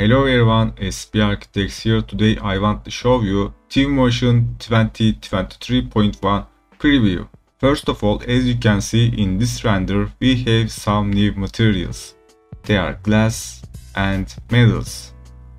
Hello everyone, SB Architect here. Today I want to show you Twinmotion 2023.1 preview. First of all, as you can see in this render, we have some new materials. They are glass and metals.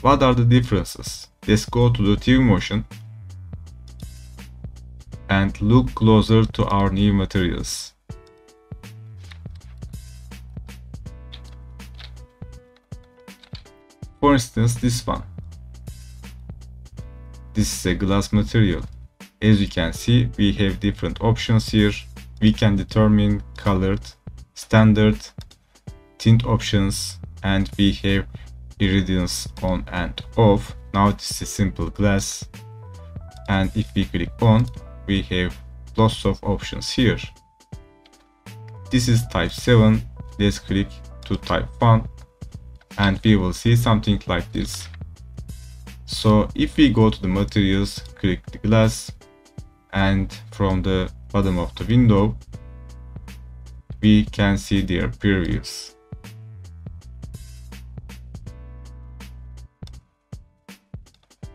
What are the differences? Let's go to the Twinmotion and look closer to our new materials. For instance, this one. This is a glass material. As you can see, we have different options here. We can determine colored, standard, tint options, and we have irradiance on and off. Now this is simple glass, and if we click on, we have lots of options here. This is type 7. Let's click to type 1. And we will see something like this. So if we go to the materials, click the glass, and from the bottom of the window we can see their previews.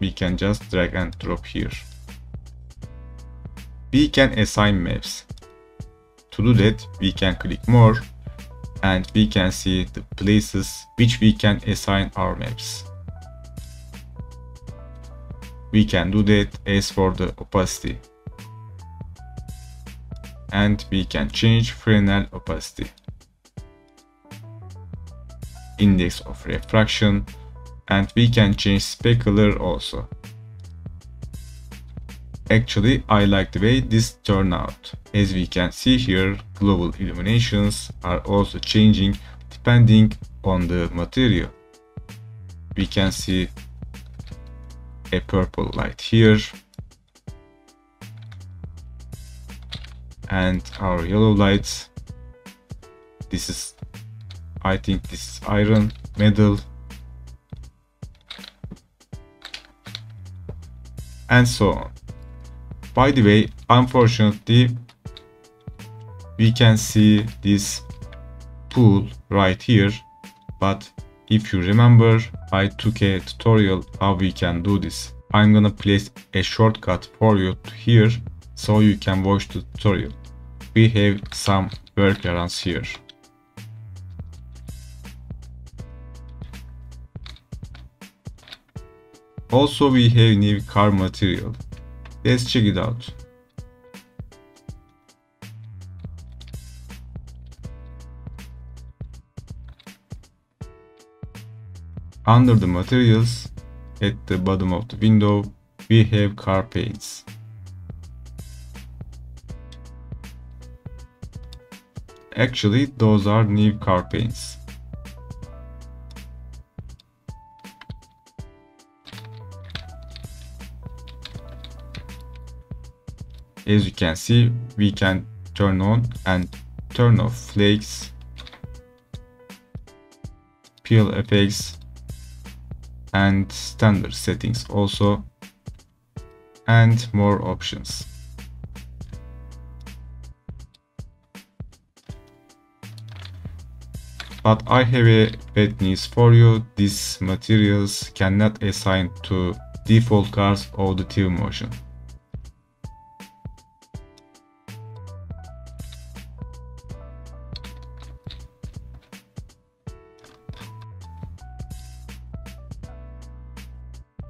We can just drag and drop here. We can assign maps. To do that, we can click more, and we can see the places which we can assign our maps. We can do that as for the opacity, and we can change Fresnel opacity, index of refraction, and we can change specular also. Actually, I like the way this turned out. As we can see here, global illuminations are also changing depending on the material. We can see a purple light here, and our yellow lights. This is, I think this is iron, metal, and so on. By the way, unfortunately, we can see this pool right here, but if you remember, I took a tutorial how we can do this. I'm gonna place a shortcut for you here, so you can watch the tutorial. We have some workarounds here. Also, we have new car material. Let's check it out. Under the materials, at the bottom of the window, we have car paints. Actually, those are new car paints. As you can see, we can turn on and turn off flakes, PLFX, and standard settings also, and more options. But I have a bad news for you. These materials cannot assign to default cars of the Twinmotion.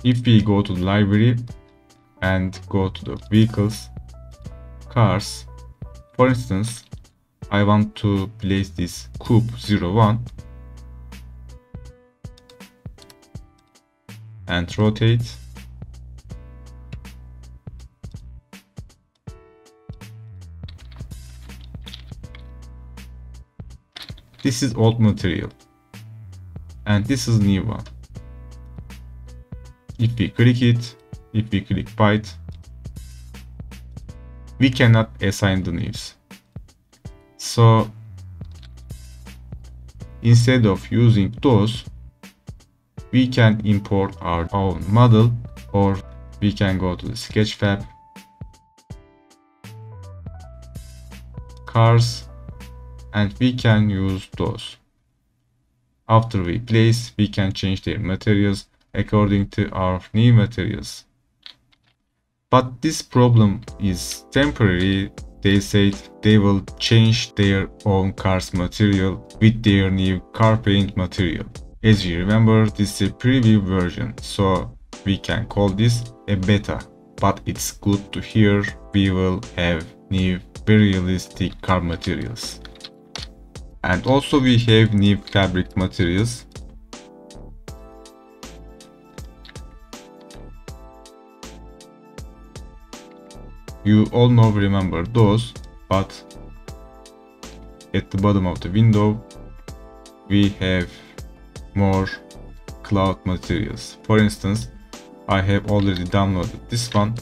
If we go to the library and go to the vehicles, cars, for instance, I want to place this coupe 01 and rotate, this is old material and this is new one. If we click it, if we click bite, we cannot assign the NIFs. So instead of using those, we can import our own model, or we can go to the Sketchfab, cars, and we can use those. After we place, we can change their materials according to our new materials. But this problem is temporary. They said they will change their own car's material with their new car paint material. As you remember, this is a preview version, so we can call this a beta. But it's good to hear we will have new very realistic car materials. And also we have new fabric materials. You all now remember those, but at the bottom of the window we have more cloud materials. For instance, I have already downloaded this one.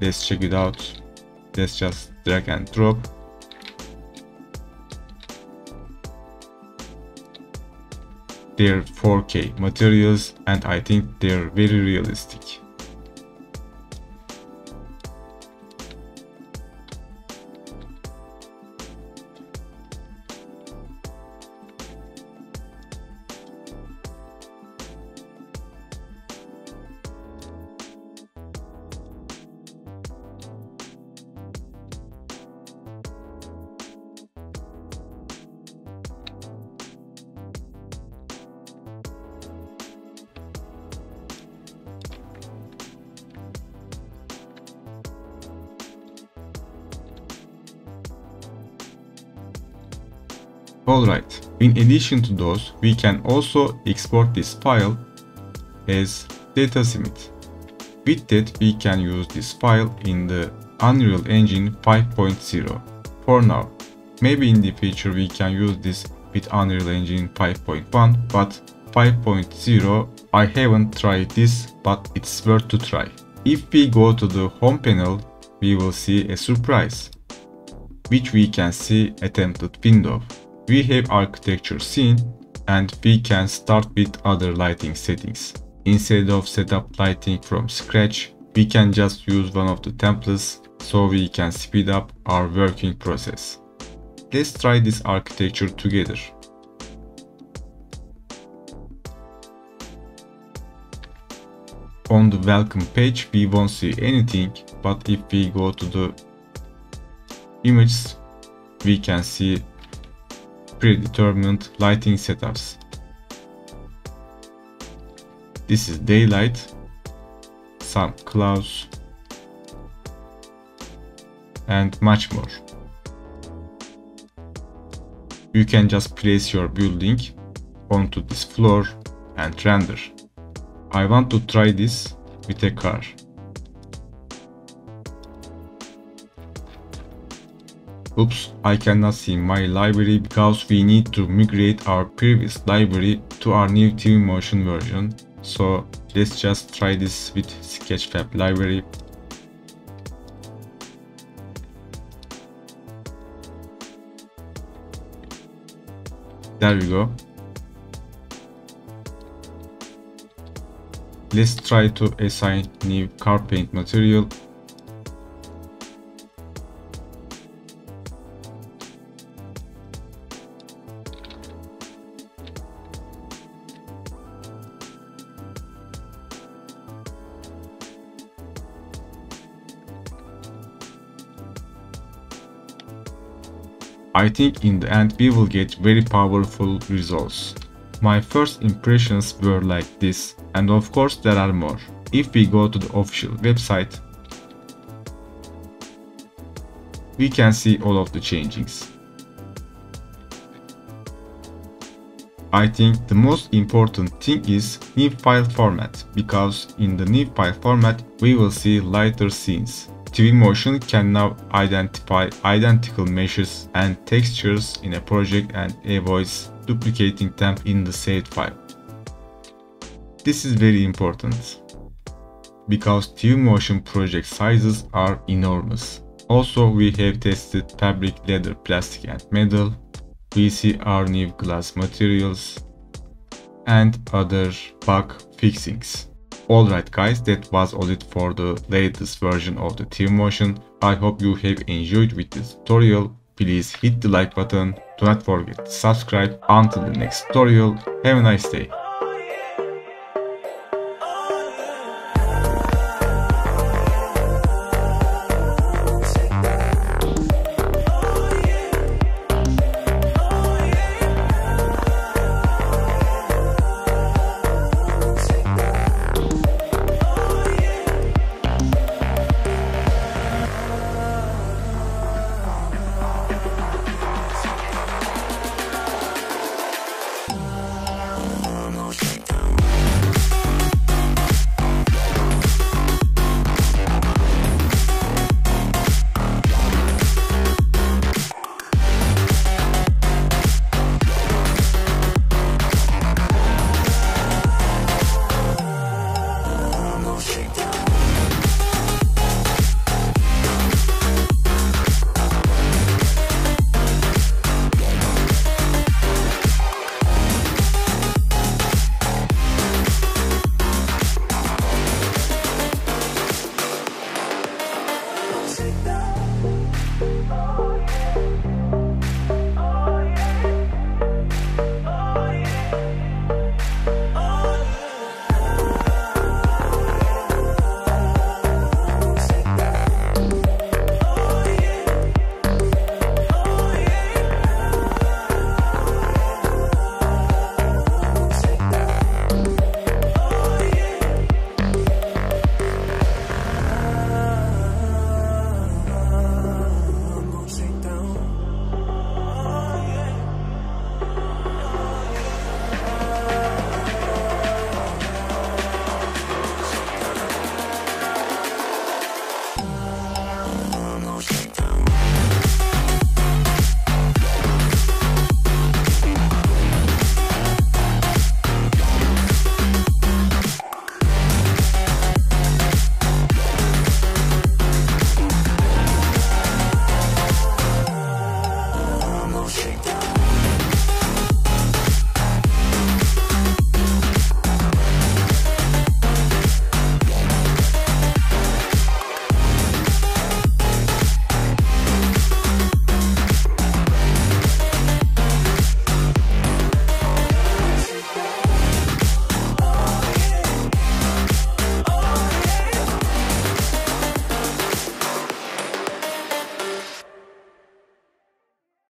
Let's check it out. Let's just drag and drop. They're 4K materials and I think they're very realistic. Alright, in addition to those, we can also export this file as Datasmith. With that, we can use this file in the Unreal Engine 5.0 for now. Maybe in the future we can use this with Unreal Engine 5.1, but 5.0 I haven't tried this, but it's worth to try. If we go to the home panel, we will see a surprise, which we can see at template window. We have architecture scene and we can start with other lighting settings. Instead of set up lighting from scratch, we can just use one of the templates so we can speed up our working process. Let's try this architecture together. On the welcome page we won't see anything, but if we go to the images, we can see predetermined lighting setups. This is daylight, some clouds, and much more. You can just place your building onto this floor and render. I want to try this with a car. Oops, I cannot see my library because we need to migrate our previous library to our new Twinmotion version. So let's just try this with Sketchfab library. There we go. Let's try to assign new car paint material. I think in the end we will get very powerful results. My first impressions were like this, and of course there are more. If we go to the official website, we can see all of the changes. I think the most important thing is NIF file format, because in the NIF file format we will see lighter scenes. Twinmotion can now identify identical meshes and textures in a project and avoids duplicating them in the saved file. This is very important because Twinmotion project sizes are enormous. Also, we have tested fabric, leather, plastic and metal. We see our new glass materials and other bug fixings. Alright guys, that was all it for the latest version of the Twinmotion. I hope you have enjoyed with this tutorial. Please hit the like button. Do not forget to subscribe. Until the next tutorial, have a nice day.